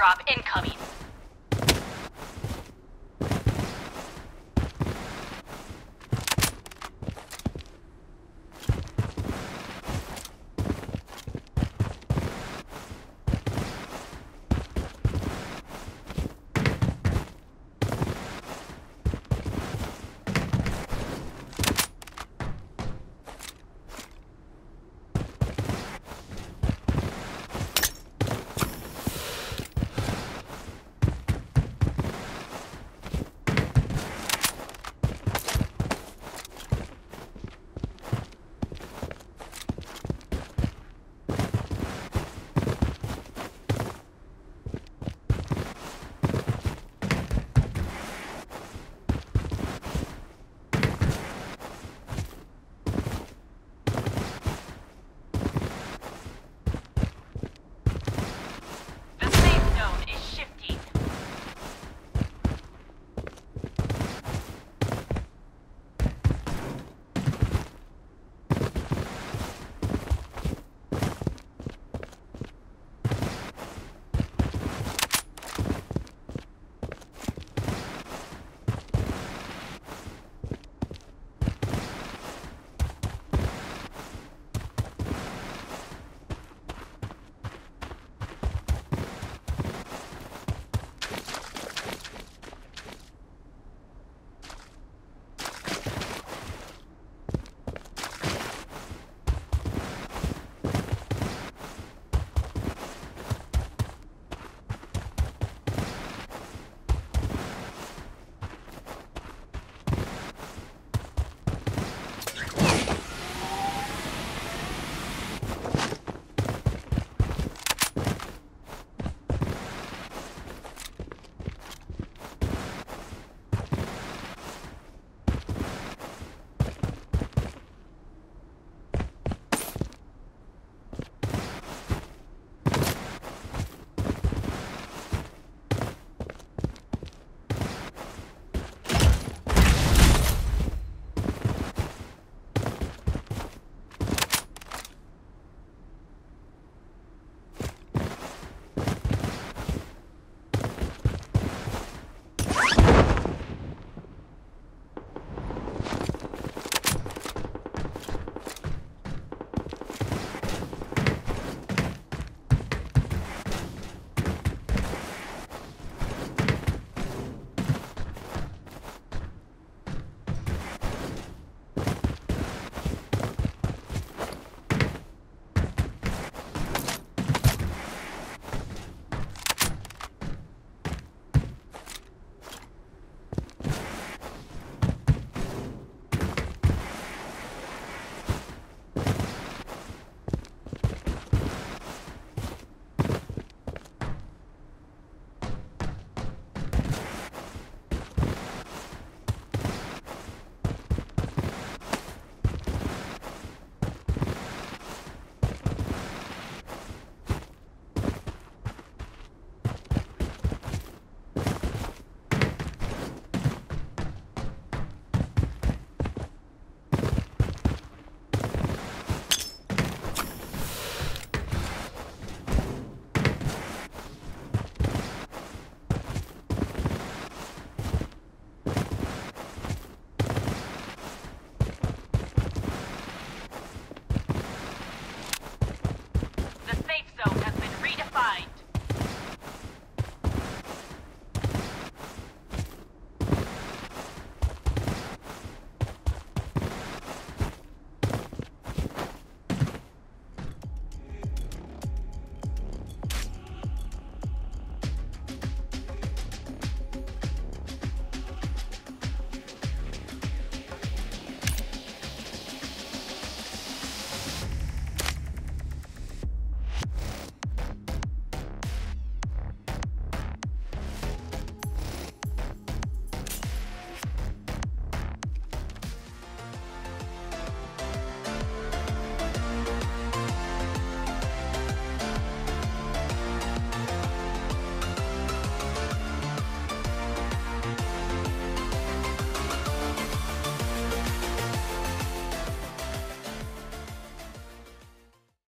Airdrop incoming.